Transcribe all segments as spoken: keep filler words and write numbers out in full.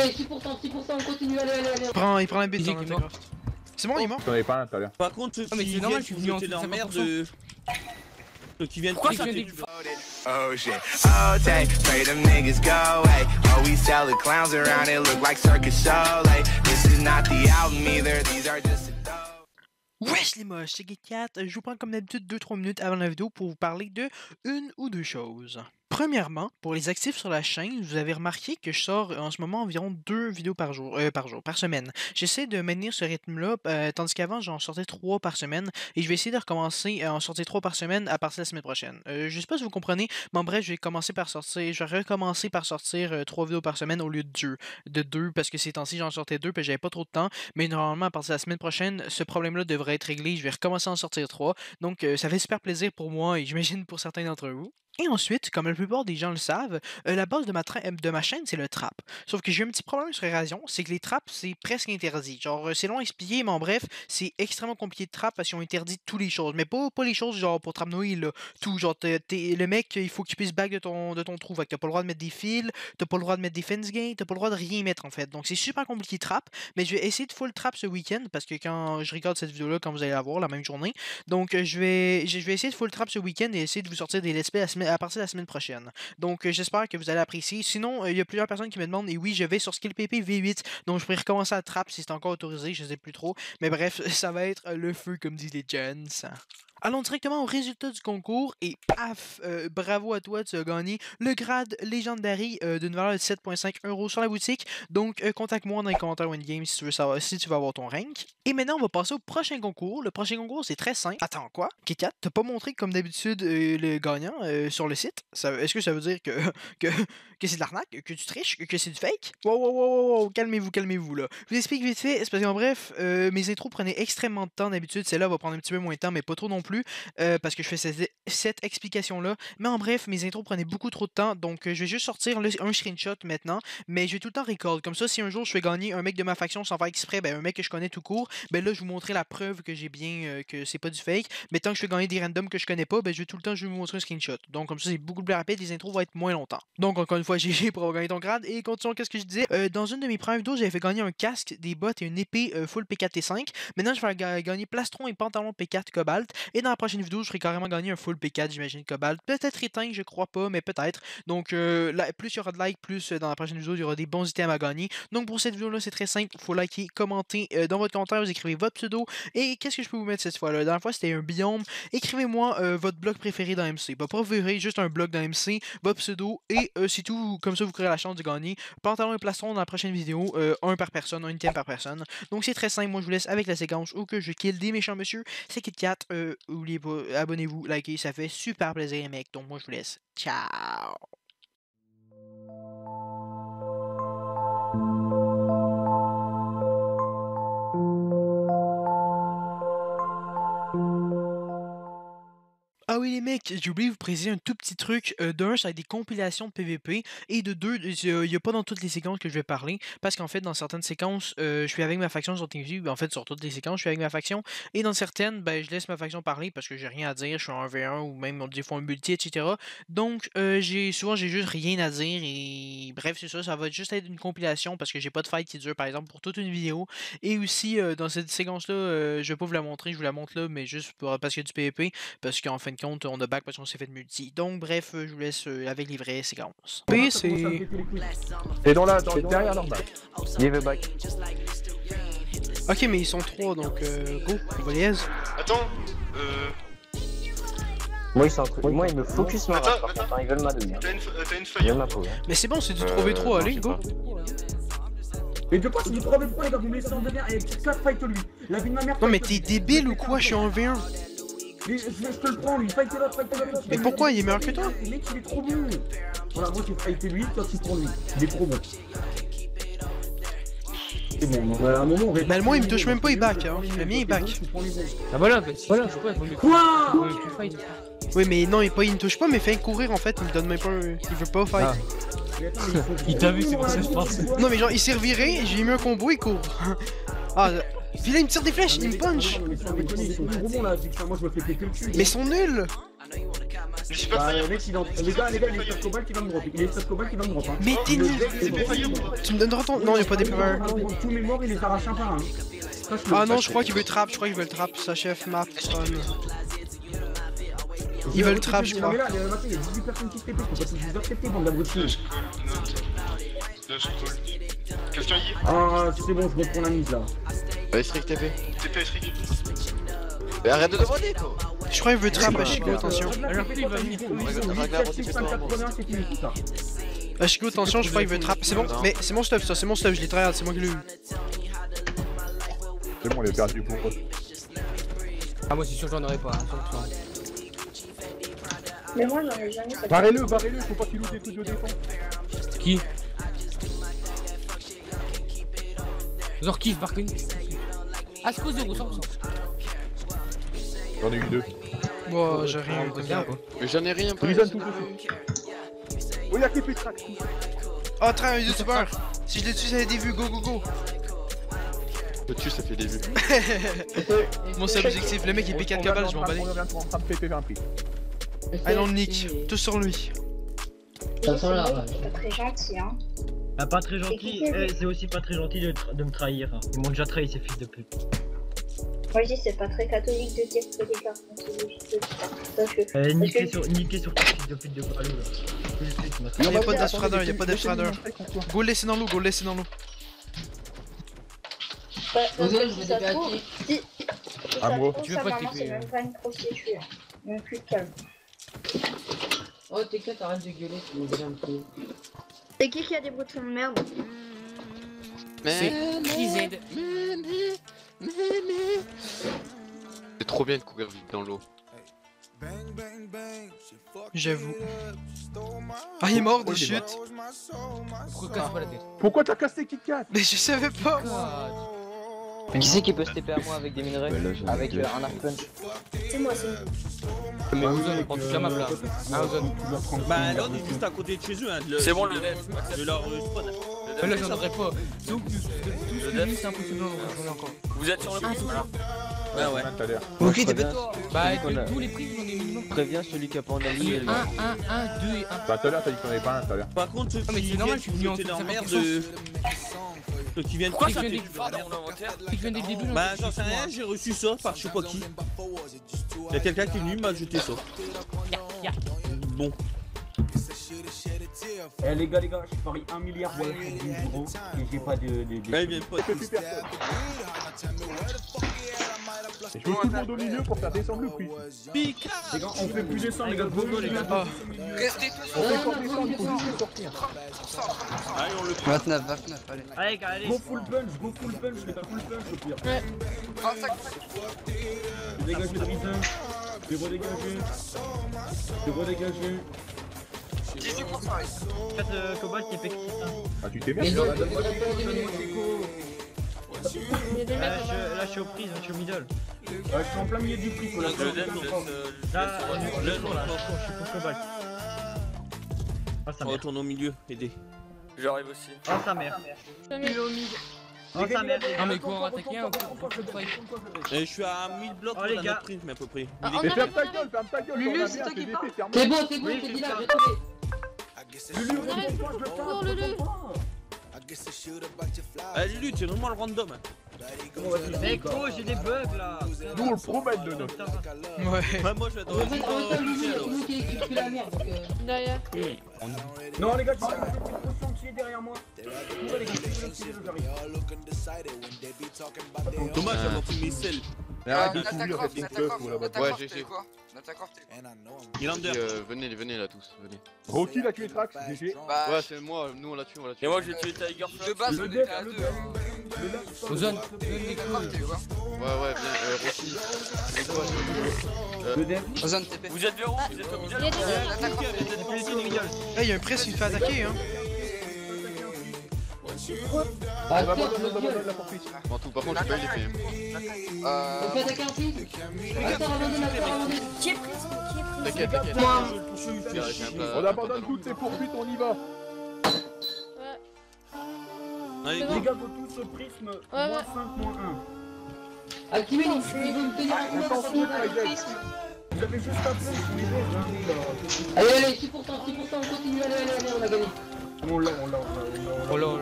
allez, six pour cent, six pour cent, on continue, allez, allez, allez. Il prend, il prend un bêtise, hein, c'est bon, il mort. J'en ai pas un tout à l'heure. Par contre, ceux qui viennent de leur merde, ceux qui viennent de... Oh shit, oh take, pray them niggas go away. Oh we sell the clowns around, it look like circus show. This is not the album either, these are just... Wesh les moches, c'est G quatre, je vous prends comme d'habitude deux trois minutes avant la vidéo pour vous parler de une ou deux choses. Premièrement, pour les actifs sur la chaîne, vous avez remarqué que je sors en ce moment environ deux vidéos par jour, euh, par jour, par semaine. J'essaie de maintenir ce rythme-là, euh, tandis qu'avant j'en sortais trois par semaine, et je vais essayer de recommencer à en sortir trois par semaine à partir de la semaine prochaine. Euh, je sais pas si vous comprenez, mais en bref, je vais commencer par sortir, je vais recommencer par sortir euh, trois vidéos par semaine au lieu de deux, de deux, parce que ces temps-ci j'en sortais deux, puis j'avais pas trop de temps. Mais normalement, à partir de la semaine prochaine, ce problème-là devrait être réglé. Je vais recommencer à en sortir trois, donc euh, ça fait super plaisir pour moi et j'imagine pour certains d'entre vous. Et ensuite, comme la plupart des gens le savent, euh, la base de ma, de ma chaîne, c'est le trap. Sauf que j'ai un petit problème sur Erazion, c'est que les traps, c'est presque interdit. Genre, euh, c'est long à expliquer, mais en bref, c'est extrêmement compliqué de trap parce qu'ils ont interdit toutes les choses. Mais pas, pas les choses genre pour trapnouiller, là. Tout, genre, t es, t es, le mec, il faut qu'il puisse back de ton, de ton trou. Fait que t'as pas le droit de mettre des fils, t'as pas le droit de mettre des fence gain, t'as pas le droit de rien mettre, en fait. Donc, c'est super compliqué de trap, mais je vais essayer de full trap ce week-end parce que quand je regarde cette vidéo-là, quand vous allez la voir, la même journée. Donc, euh, je, vais, je, je vais essayer de full trap ce week-end et essayer de vous sortir des let's play à semaine à partir de la semaine prochaine. Donc euh, j'espère que vous allez apprécier. Sinon, il euh, y a plusieurs personnes qui me demandent, et oui, je vais sur Skill P P V huit, donc je pourrais recommencer à trap si c'est encore autorisé, je sais plus trop. Mais bref, ça va être le feu comme disent les gens. Allons directement aux résultats du concours et paf, euh, bravo à toi, tu as gagné le grade Legendary euh, d'une valeur de sept virgule cinq euros sur la boutique. Donc euh, contacte-moi dans les commentaires WinGame si tu veux savoir si tu veux avoir ton rank. Et maintenant on va passer au prochain concours. Le prochain concours c'est très simple. Attends quoi? K quatre, t'as pas montré comme d'habitude euh, le gagnant euh, sur le site? Est-ce que ça veut dire que, que, que c'est de l'arnaque? Que tu triches? Que c'est du fake? Wow wow wow wow, calmez-vous, calmez-vous là. Je vous explique vite fait, c'est parce qu'en bref, euh, mes intros prenaient extrêmement de temps d'habitude. Celle-là va prendre un petit peu moins de temps mais pas trop non plus. Plus, euh, parce que je fais cette, cette explication là, mais en bref mes intros prenaient beaucoup trop de temps, donc euh, je vais juste sortir le, un screenshot maintenant, mais je vais tout le temps record, comme ça si un jour je fais gagner un mec de ma faction sans faire exprès, ben un mec que je connais tout court, ben là je vous montrerai la preuve que j'ai bien, euh, que c'est pas du fake, mais tant que je fais gagner des randoms que je connais pas, ben je vais tout le temps je vais vous montrer un screenshot, donc comme ça c'est beaucoup plus rapide, les intros vont être moins longtemps, donc encore une fois G G pour avoir gagné ton grade, et continuons qu'est-ce que je disais, euh, dans une de mes premières vidéos j'avais fait gagner un casque, des bottes et une épée euh, full P quatre T cinq, maintenant je vais ga gagner plastron et pantalon P quatre Cobalt, et Et dans la prochaine vidéo, je ferai carrément gagner un full P quatre, j'imagine, Kobalt. Peut-être éteint, je crois pas, mais peut-être. Donc, euh, là, plus il y aura de likes, plus euh, dans la prochaine vidéo, il y aura des bons items à gagner. Donc, pour cette vidéo-là, c'est très simple. Faut liker, commenter. Euh, dans votre commentaire, vous écrivez votre pseudo. Et qu'est-ce que je peux vous mettre cette fois-là? La dernière fois, c'était un biome. Écrivez-moi euh, votre blog préféré dans M C. Bah, pas préféré, juste un blog dans M C, votre pseudo. Et euh, c'est tout. Comme ça, vous aurez la chance de gagner. Pantalon et plastron dans la prochaine vidéo. Euh, un par personne, un item par personne. Donc, c'est très simple. Moi, je vous laisse avec la séquence où que je kill des méchants monsieur. C'est K quatre. Euh, N'oubliez pas, abonnez-vous, likez, ça fait super plaisir les mecs, donc moi je vous laisse, ciao! Ah oui les mecs, j'ai oublié de vous préciser un tout petit truc, euh, d'un ça a des compilations de P V P, et de deux, il euh, n'y a pas dans toutes les séquences que je vais parler, parce qu'en fait dans certaines séquences, euh, je suis avec ma faction sur T V, en fait sur toutes les séquences je suis avec ma faction, et dans certaines, ben, je laisse ma faction parler, parce que j'ai rien à dire, je suis en un v un, ou même on dit font un multi, et cetera. Donc euh, j'ai souvent j'ai juste rien à dire, et bref c'est ça, ça va juste être une compilation, parce que j'ai pas de fight qui dure par exemple pour toute une vidéo, et aussi euh, dans cette séquence-là, euh, je vais pas vous la montrer, je vous la montre là, mais juste pour... parce qu'il y a du P V P, parce qu'en fin de compte, on a back parce qu'on s'est fait de multi. Donc, bref, je vous laisse avec les vraies séquences. P, c'est. Et dans la. Dans derrière leur back. Il y avait back. Ok, mais ils sont trois donc euh, go, on va les aider. Attends, euh. Moi, ils sont... Moi, ils me focus ma race, par contre, ils veulent ma demi. T'as une, une feuille. Mais c'est bon, c'est du trois v trois, allez, go. Mais je pense que c'est du trois v trois, les gars, vous me laissez en demi et quatre fight lui. La vie de ma mère. Non, mais t'es débile ou quoi? Je suis en v un. Mais je, je te le prends, lui, fighter l'autre, fighter l'autre. Mais pourquoi? Il est meilleur que toi? Le mec, il est trop bon. Voilà, moi, tu fighter lui, toi, tu prends lui. Il est trop bon. C'est bon, on a un moment, on va... Mais le moins, il me touche même pas, il back, hein. Le mien, il back. Ah voilà, voilà, je sais pas, il faut mieux. Quoi? Oui, mais non, il me touche pas, mais fait courir, en fait, il me donne même pas... Il veut pas fight. Il t'a vu, c'est pour ça que je pense. Non, mais genre, il s'est reviré, j'ai mis un combo, il court. Ah, puis là il me tire des flèches, il me punch. Mais ils sont nuls. Mais je suis pas faillant. Les gars, les gars, il est sur Kobalt qui va me drop. Il est sur Kobalt qui va me drop. Mais t'es nul. Tu me donnes ton... Non, il y a pas des power. Tout mémoire, il les arrache un par un. Ah non, je crois qu'il veut le trap. Je crois qu'il veut le trap. Sa chef map. Ils veulent trap, je crois. Il y a dix-huit personnes qui se répètent. Faut pas que vous acceptez, bande d'abrutis. Ah, c'est bon, je reprends la mise là. Estric T P. T P Estric. Mais arrête de demander, toi. Je crois qu'il veut trap, Ashiko, attention. Ashiko, attention, je crois qu'il veut trap. C'est bon, mais c'est mon stuff, ça, c'est mon stuff, je l'ai tryhard, c'est moi qui l'ai eu. C'est bon, on l'a perdu pour eux. Ah, moi, c'est sûr, j'en aurais pas. Mais moi j'en ai jamais. Barrez-le, barrez-le, faut pas qu'il loue des trucs de défense. Qui Zorki, Barkin. Asco zéro, cent pour cent. J'en ai eu deux. Wow, j'ai rien eu de bien. Mais j'en ai rien pas. Ils donnent tout de suite. Oh, y'a qui plus de track. Oh, train, il est super. Si je les tue, ça fait des vues, go go go. Je te tue, ça fait des vues. Mon seul objectif, le mec il P quatre cabal, je m'en bats les. Allez, on le nique, tout sur lui. Ça sent là, ouais. C'est pas très gentil, hein. Ah, pas très gentil, c'est aussi pas très gentil de, de me trahir. Ils m'ont déjà trahi, ces fils de pute. Moi je dis, c'est pas très catholique de dire que les gars sont juste de ça. Niquer sur tes fils de pute de Palou là. Il n'y a pas d'astradeur, il n'y a pas d'astradeur. Go, laissez dans l'eau, go, laissez dans l'eau. Désolé, je vais dégager. Ah, moi, tu veux pas te piquer. Même pas une prostituée, même plus calme. Oh T K, t'arrêtes de gueuler, tu me dis un peu. C'est qui qui a des bruits de fond de merde? C'est Krized. C'est trop bien de courir vite dans l'eau. J'avoue. Ah, il est mort de chute. Pourquoi t'as cassé KitKat? Mais je savais pas. Qui c'est qui peut se T P à moi avec des minerais? Avec un arc punch? C'est moi, c'est mais Ozone, il prend toute la map là. Ah, Ozone. Bah, l'autre est juste à côté de chez eux. C'est bon, le dev. De leur spawn. Là, j'en aurais pas. Le dev, c'est impossible. Vous êtes sur le prix là? Ouais, ouais. Ok, dépêche-toi. Bah, avec tous les prix, j'en ai minimum. Préviens celui qui a pas en ami. un, un, un, deux et un. Bah, tout à l'heure, t'as dit qu'on avait pas un tout à l'heure. Par contre, ceux qui viennent de la merde. Ceux qui viennent de la merde. Ceux qui viennent dès le début. Bah, j'en sais rien, j'ai reçu ça par je sais pas qui. Y'a quelqu'un qui est venu m'a jeté ça. Yeah, yeah. Bon. Eh les gars, les gars, je parie un milliard pour la fin du gros et j'ai pas de. Eh bien, pas de super. Je vais tout monde au milieu pour faire descendre le prix. Les gars, on fait plus descendre, les gars, go les gars. Restez tous on fait quand descendre, il faut juste sortir. Allez, on le prend. vingt-neuf, vingt-neuf, allez. Allez, gars, allez. Go full punch, go full punch, les gars, full punch au pire. Je dégage le prison, je vais redégager, je vais redégager. Faites le Cobalt qui est péqué. Ah, tu t'es bien. Là, je suis aux prises, je suis au middle. Je suis en plein milieu du prix. Là, je suis pour Cobalt. On retourne au milieu, aidez. J'arrive aussi. Oh sa mère. Oh sa mère. Ah mais quoi, on va attaquer un peu. Je suis à mille blocs pour la notre print, mais à peu près. Mais ferme ta gueule, ferme ta gueule. Lulu, c'est toi qui parle. C'est bon, c'est bon, c'est dit là, j'ai trouvé. Lulu, on le Lulu. Ah Lulu, tu es vraiment le random. Mais quoi, j'ai des bugs là. Nous on le promet de notre. Ouais. Moi je vais attendre. Non les gars, tu sais qui est derrière moi. Thomas, j'ai mon premier sel. Mais arrête de tout lire avec une bœuf ou là-bas. Ouais, j'ai fait quoi. Il under. Venez, venez là tous, venez. Rocky l'a tué Trax, G G. Ouais, c'est moi, nous on l'a tué, on l'a tué. Et moi j'ai tué Tiger. De base, on était à deux. Ozone. Ouais, ouais, bien, Rocky. C'est quoi Ozone T P. Vous êtes bien rond, vous êtes au milieu. Eh, y'a un press qui me fait attaquer, hein. Ah, bah, bah, bah, la poursuite. Bon, tout, par contre, j'ai pas eu l'épée. Euh. On fait attaquer un petit. Qui est pris? Qui est pris? On abandonne toutes ces poursuites, on y va. Allez, les gars, faut tous ce prisme. moins cinq, moins un. Activez, il veut me tenir. Attention, Krized. J'avais juste un peu, je allez, allez, six pour cent, six pour cent, on continue, allez, allez, allez, on a gagné. On l'a, on l'a, on l'a, on l'a, on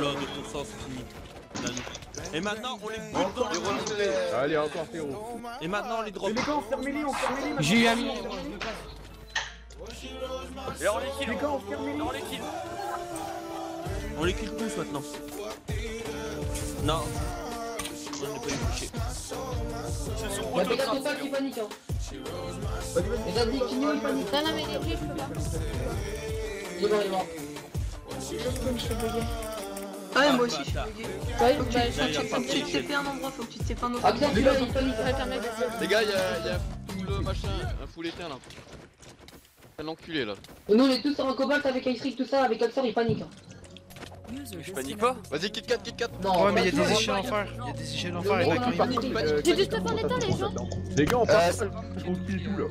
l'a, deux pour cent, c'est fini. Et maintenant on les encore les allez encore Théo. Et maintenant on les drop. J'ai eu un million. Et on les kill. On les kill. On les kill tous maintenant. Non. On n'est pas les toucher. C'est son prototype. Bah, pas qui panique hein. Les amis qui nous paniquent. Non non mais les clips je peux pas. Il est mort, il est mort. Ah ouais, ah, moi aussi je suis bugué. Ouais, faut que tu te tapes un endroit, faut que tu te tapes un endroit. Les gars, les gars, y'a tout le machin, un full éteint là. Un enculé là. Et nous on est tous en cobalt avec Ice-Rick, tout ça, avec Axor, il panique. Je panique pas. Vas-y, KitKat, KitKat. Non, ouais, mais y'a des échelles en fer. Y'a des échelles en fer et quand ils paniquent. J'ai juste tapé en éteint les gens. Les gars, on part. Je trouve plus tout là.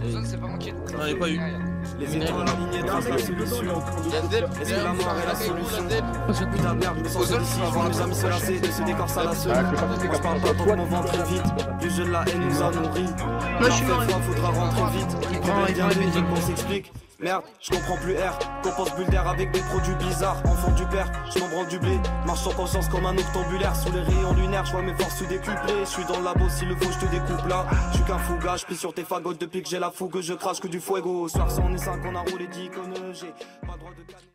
Ozone c'est pas manqué. J'en ai pas eu. Les étoiles alignées dans la solution. Est-ce que l'amour est la solution? Putain de merde, Ozone c'est avant la pyramide solaire de ce décor ça la seule. Je parle pas trop, on vend très vite. Du jeu de la haine nous a nourri. Moi je suis mort, faudra rentrer vite. Il prend bien les médias qu'on s'explique. Merde, je comprends plus R, compense bulle d'air avec des produits bizarres, enfant du père, je m'en branle du blé, marche sans conscience comme un octambulaire, sous les rayons lunaires, je vois mes forces se décupler, je suis dans le labo, s'il le faut je te découpe là, je suis qu'un fouga, je plie sur tes fagottes depuis que j'ai la fougue, je crache que du fuego, au soir sans on est cinq, on a roulé dix connes, j'ai pas droit de...